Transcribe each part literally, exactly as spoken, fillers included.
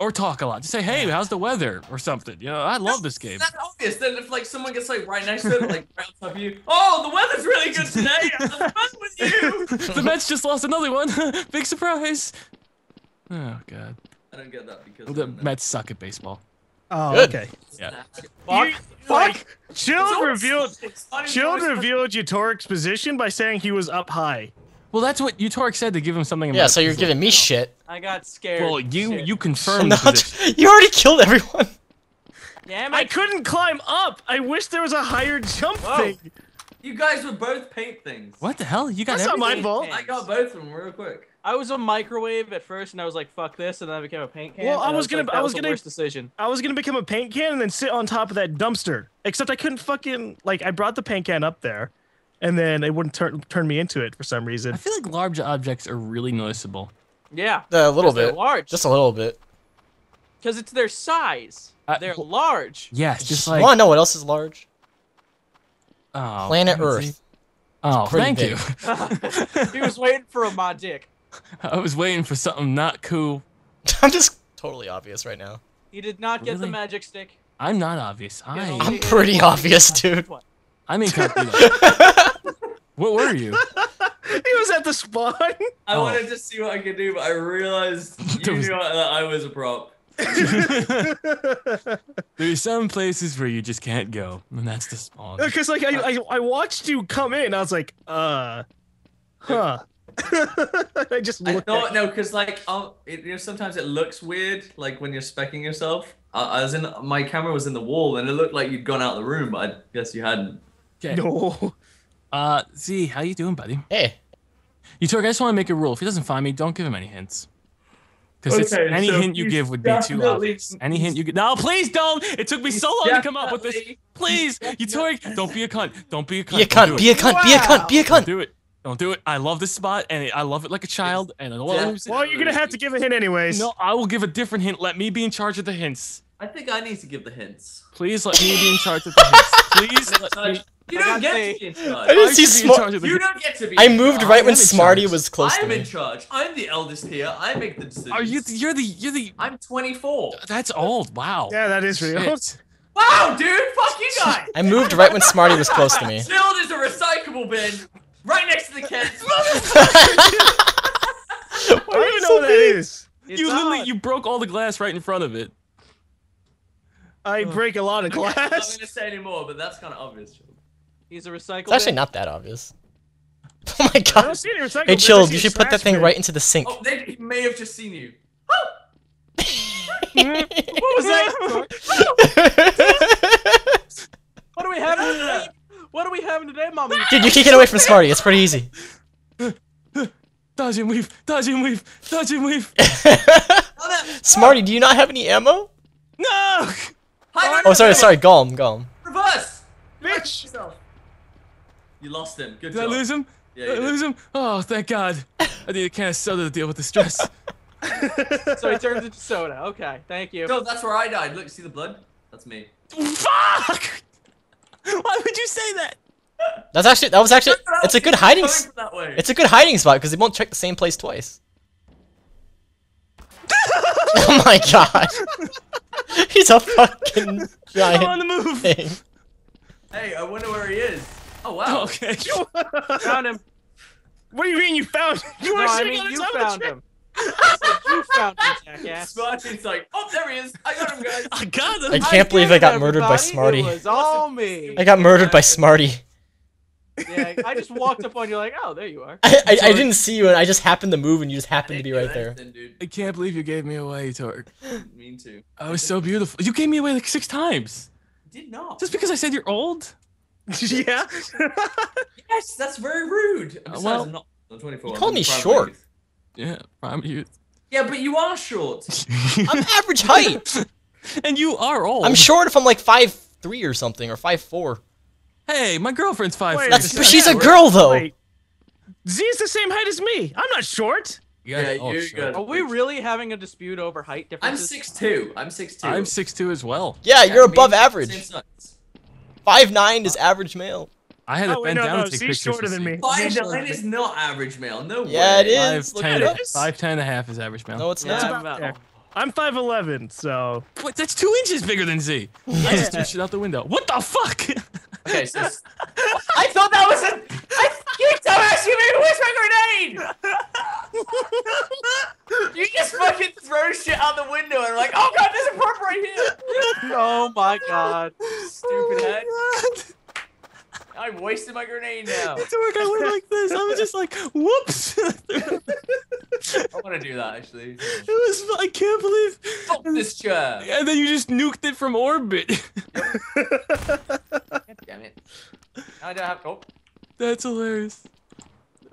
Or talk a lot. Just say, hey, how's the weather? Or something. You know, I love this game. It's not obvious. Then if, like, someone gets, like, right next to it, like, right on top of you, oh, the weather's really good today. I'm fun with you. The Mets just lost another one. Big surprise. Oh, God. I don't get that because... The Mets suck at baseball. Oh, good. Okay. Yeah. Fuck. You, fuck. Like, Chilled revealed, Chilled revealed Utoric's position by saying he was up high. Well, that's what Utoric said to give him something. Yeah, so you're giving me shit. I got scared. Well, you shit. you confirmed that. You already killed everyone. Damn it. I couldn't climb up. I wish there was a higher jump Whoa. thing. You guys would both paint things. What the hell? You got that's everything. Not my fault. I got both of them real quick. I was a microwave at first, and I was like, "Fuck this," and then I became a paint can. Well, I was, I was gonna, like, that I was, was gonna, worst decision. I was gonna become a paint can and then sit on top of that dumpster. Except I couldn't fucking like. I brought the paint can up there. And then it wouldn't turn turn me into it for some reason. I feel like large objects are really noticeable. Yeah, uh, a little bit. Large, just a little bit. Because it's their size. Uh, they're large. Yes, just like. Want to know what else is large? Oh, Planet Earth. Oh, thank big. you. He was waiting for a mod dick. I was waiting for something not cool. I'm just totally obvious right now. You did not really? get the magic stick. I'm not obvious. I... I'm pretty obvious, dude. What? I'm incompetent. What were you? He was at the spawn. I oh. wanted to see what I could do, but I realized you was... knew that I was a prop. There's some places where you just can't go, and that's the spawn. Because like I, I, I watched you come in, I was like, uh, huh. I just looked. I thought, no, because like I'll, it, you know, sometimes it looks weird, like when you're specking yourself. I, I was in my camera was in the wall, and it looked like you'd gone out of the room, but I guess you hadn't. Okay. No. Uh, Z, how you doing, buddy? Hey. Utoric, I just want to make a rule. If he doesn't find me, don't give him any hints. Because okay, any so hint you give would be too obvious. Any hint you give... No, please don't! It took me so long to come up with this. Please, Utoric, don't be a cunt. Don't be a cunt. Be a cunt, be a cunt, be a cunt, be a cunt. Don't do it. Don't do it. I love this spot, and I love it like a child, and I don't want to lose it. Well, you're going to have to give a hint anyways. No, I will give a different hint. Let me be in charge of the hints. I think I need to give the hints. Please let me be in charge of the hints. Please let me... You don't get to be in charge. I didn't see Smarty. You don't get to be in charge. I moved right when Smarty was close to me. I'm in charge. I'm the eldest here. I make the decisions. Are you? You're the. You're the. I'm twenty-four. That's old. Wow. Yeah, that is real. Wow, dude. Fuck you guys. I moved right when Smarty was close to me. Still, there's a recyclable bin right next to the kids. I don't even know what that is. You literally you broke all the glass right in front of it. I break a lot of glass. I'm not gonna say anymore, but that's kind of obvious. He's a recycle. It's actually bin. not that obvious. Oh my god! Hey, Chilled, you should put that thing bin. right into the sink. Oh, they may have just seen you. What was that? What do we have today? What do we have today, Mommy? Dude, you can't get away from Smarty. It's pretty easy. Dodge and weave, dodge and weave, dodge and weave. Smarty, do you not have any ammo? No. Hi, oh, sorry, sorry, Golem, Golem. Reverse, bitch. You lost him. Good did job. I lose him? Yeah, did I lose him? Oh, thank God. I need a can of soda to deal with the stress. So he turns into soda. Okay, thank you. No, that's where I died. Look, see the blood? That's me. Fuck! Why would you say that? That's actually, that was actually, it's a good hiding spot. It's a good hiding spot because it won't check the same place twice. Oh my God. He's a fucking giant I'm on the move. Thing. Hey, I wonder where he is. Oh wow! Okay, found him. What do you mean you found him? You were no, sitting I mean, on the top of the tree. You found him, jackass. Smarty's like, oh, there he is. I got him, guys. I got him. I can't I believe I got murdered by Smarty. It was all me. I got murdered by Smarty. Yeah, I just walked up on you like, oh, there you are. I, I, I didn't see you, and I just happened to move, and you just happened to be right there. Dude. I can't believe you gave me away, Torque. Mean to. I was so beautiful. You gave me away like six times. You did not. Just because I said you're old. Yeah. Yes, that's very rude. Besides, well, I'm not, I'm twenty-four. You call me short. Youth. Yeah, prime youth. Yeah, but you are short. I'm average height. And you are old. I'm short if I'm like five three or something, or five four. Hey, my girlfriend's five foot three. But yeah, she's yeah, a girl, though. Wait. Z's the same height as me. I'm not short. Yeah, yeah you short. Are we really having a dispute over height differences? I'm six two. I'm six two. I'm six two as well. Yeah, yeah you're above average. five nine is average male. I had oh, a bend no, down no, to take Z's pictures. Shorter than me. five nine is not average male. No way. Yeah, it is. five ten and a half is average male. No, it's yeah, not. About, oh. I'm five eleven, so... Wait, that's two inches bigger than Z. Yeah. I just threw shit out the window. What the fuck? Okay, so... I thought that was a... I... You dumbass, you made me waste my grenade! You just fucking throw shit out the window and like, oh god, there's a perp right here! Oh my god. Stupid head. Oh I wasted my grenade now. It didn't work. I went like this. I was just like, whoops. I want to do that, actually. It was, I can't believe. Fuck this chair. And then you just nuked it from orbit. God damn it. Now I don't have, oh. That's hilarious.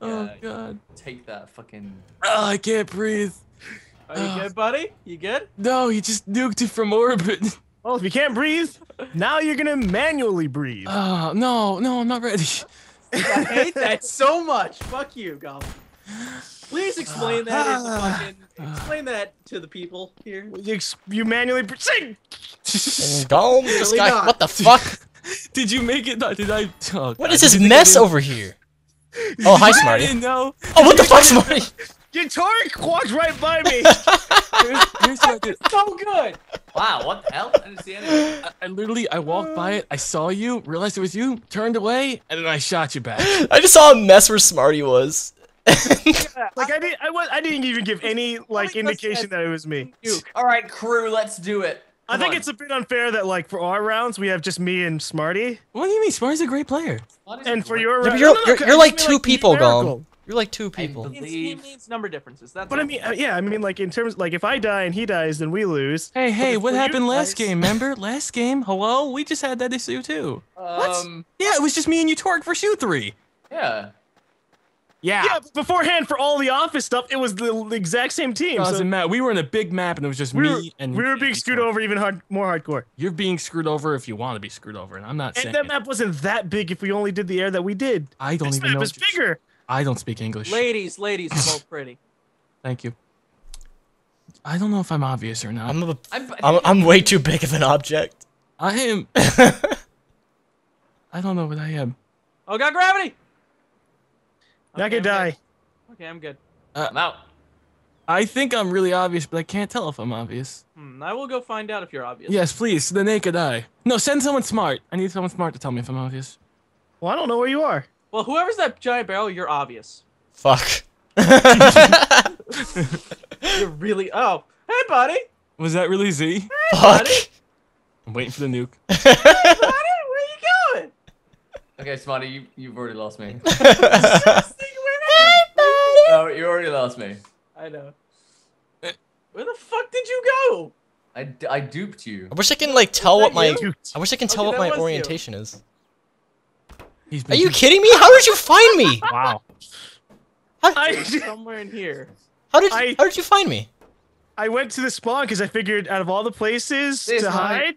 Oh, yeah, God. Take that fucking. Oh, I can't breathe. Are you oh. good, buddy? You good? No, you just nuked it from orbit. Well, if you can't breathe, now you're gonna manually breathe. Oh, uh, no, no, I'm not ready. I hate that so much. Fuck you, Goff. Please explain uh, that. Uh, fucking, uh, explain that to the people here. You, you manually breathe. Don't. Really guy, what the fuck? Did you make it? No, did I? Oh, what God, is this mess over here? Oh, hi, Smarty. Oh, what the fuck, Smarty? Your Torque walked right by me. here's, here's what I did. So good. Wow, what the hell? I didn't see anything. I, I literally, I walked by it, I saw you, realized it was you, turned away, and then I shot you back. I just saw a mess where Smarty was. yeah, like I didn't, I was, I didn't even give any like indication that it was me. All right, crew, let's do it. Come I think on. It's a bit unfair that like for our rounds we have just me and Smarty. What do you mean? Smarty's a great player. Smarty's and for your round, you're, no, no, you're, you're like two like people, Goff. You're like two people. It means number differences. That's but I mean, uh, yeah, I mean, like in terms, like if I die and he dies, then we lose. Hey, hey, what happened last game? Remember last game? Hello, we just had that issue too. Um, what? Yeah, it was just me and you, Torque, for shoot three. Yeah. Yeah. Yeah. Beforehand, for all the office stuff, it was the, the exact same team. Doesn't so matter. We were in a big map, and it was just we were, me and. We were being screwed over even hard, more hardcore. You're being screwed over if you want to be screwed over, and I'm not. And saying that map wasn't that big if we only did the air that we did. I don't this even map know. This map is bigger. I don't speak English. Ladies, ladies, are both pretty. Thank you. I don't know if I'm obvious or not. I'm, a, I'm, I'm, I'm way too big of an object. I am. I don't know what I am. Oh, God, gravity! Okay, I could die. Good. Okay, I'm good. Uh, I'm out. I think I'm really obvious, but I can't tell if I'm obvious. Hmm, I will go find out if you're obvious. Yes, please, the naked eye. No, send someone smart. I need someone smart to tell me if I'm obvious. Well, I don't know where you are. Well, whoever's that giant barrel, you're obvious. Fuck. You're really. Oh, hey, buddy. Was that really Z? Hey, fuck. Buddy. I'm waiting for the nuke. Hey, buddy, where you going? Okay, Smarty, you you've already lost me. Hey, buddy. Oh, you already lost me. I know. Where the fuck did you go? I, d I duped you. I wish I can like tell what my. You? I wish I can tell okay, what my orientation you. Is. Are you kidding me? How did you find me? Wow. How, I, somewhere in here. How did you, I, how did you find me? I went to the spawn because I figured out of all the places this to hide, hide,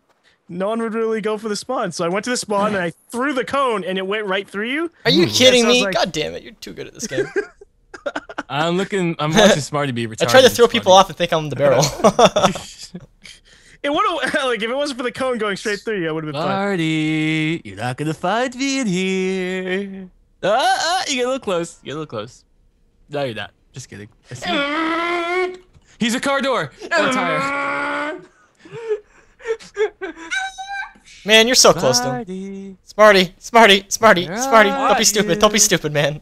no one would really go for the spawn. So I went to the spawn and I threw the cone and it went right through you. Are you kidding yeah, so me? Like, God damn it! You're too good at this game. I'm looking. I'm watching Smarty be retarded. I tried to throw people off and think I'm the barrel. It would've, like, if it wasn't for the cone going straight through you, I would've been fine. Marty, you're not gonna find me in here. Uh, uh, you get a little close. You get a little close. No, you're not. Just kidding. He's a car door. Or a tire. Man, you're so close to him. Smarty, Smarty, Smarty, Smarty. Don't be stupid. Don't be stupid, man.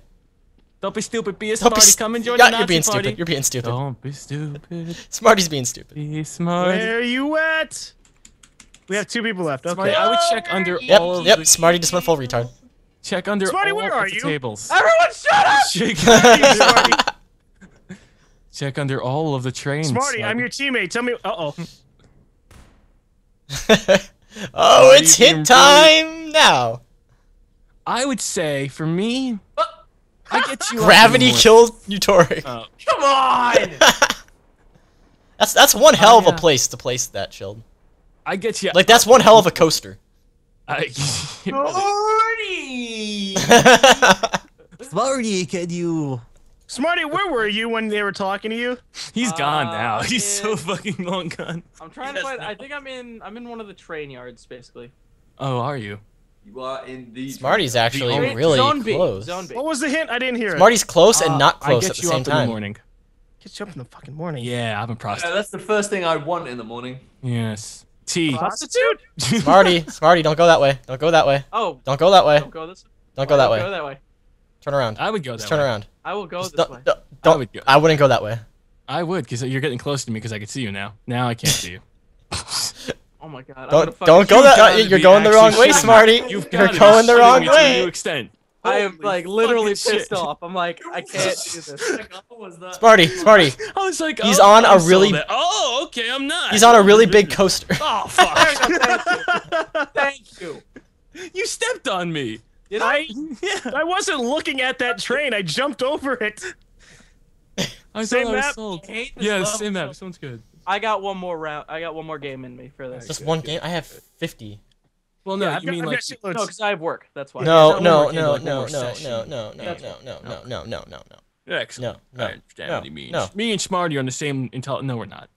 Don't be stupid. Be a Smarty. Be Come and join yeah, the Nazi you're being party. Stupid. You're being stupid. Don't be stupid. Smarty's being stupid. Be smart. Where are you at? We have two people left. Okay. Smarty, I would check under yep, all of Yep, the Smarty just went full retard. Check under Smarty, all where are the you? Tables. Everyone shut up! Check, Smarty. Check under all of the trains. Smarty, Smarty, I'm your teammate. Tell me... Uh-oh. Oh, Smarty, it's hit time really... now. I would say, for me... Uh I get you gravity killed you, Torque. Oh. Come on! that's that's one hell oh, yeah. of a place to place that shield. I get you. Like that's one hell of a coaster. I Smarty! Smarty, can you? Smarty, where were you when they were talking to you? He's uh, gone now. He's in... so fucking long gone. I'm trying yes, to find. No. I think I'm in. I'm in one of the train yards, basically. Oh, are you? You are in the Smarty's actually the really close. Zone B. What was the hint? I didn't hear it. Smarty's close uh, and not close at the same time. In the morning. Get you up in the fucking morning. Yeah, I'm a prostitute. Yeah, that's the first thing I want in the morning. Yes. Tea. Prostitute? Smarty, Smarty, don't go that way. Don't go that way. Oh. Don't go that way. Don't go this way. Don't go that way. Go that way. Turn around. I would go that Just way. Turn around. I will go Just this way. Don't, don't, I, would go. I wouldn't go that way. I would, because you're getting close to me, because I can see you now. Now I can't see you. Oh my god. Don't, don't go that way. You're going the wrong way, Smarty. You're going the wrong way. To a new extent. I am like literally pissed shit. off. I'm like, I can't do this. Like, oh, was that? Smarty, Smarty. I was like, he's oh, on I a really. Oh, okay, I'm not. He's on a really big coaster. Oh fuck! Thank you. Thank you. You stepped on me. Did I? I, yeah. I wasn't looking at that train. I jumped over it. I same map. I I yeah, same map. Sounds good. I got one more round. I got one more game in me for this. Just good, one good, game. Good. I have fifty. Well, no, yeah, you got, mean I've like no, because I have work. That's why. No, no, no, no, no, no, no, no, no, no, no, no, no, no, no. Excellent. No, no, I understand no, what he means. No. Me and Smarty are on the same intel. No, we're not.